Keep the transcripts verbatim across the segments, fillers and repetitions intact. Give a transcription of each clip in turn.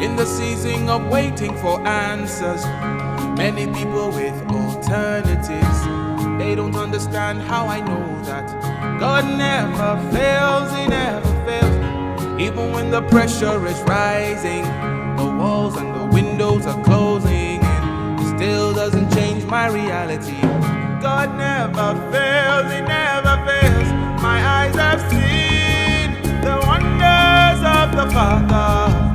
in the season of waiting for answers. Many people with alternatives, they don't understand how I know that God never fails, He never fails. Even when the pressure is rising, the walls and the windows are closing, and it still doesn't change my reality. God never fails, He never fails. My eyes have seen the wonders of the Father.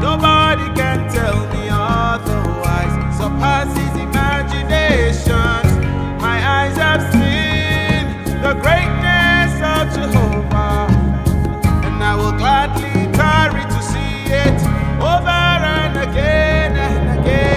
Nobody can tell me otherwise. Surpasses imaginations. My eyes have seen the greatness of Jehovah, and I will gladly tarry to see it over and again and again.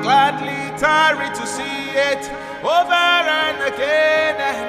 Gladly tarry to see it over and again.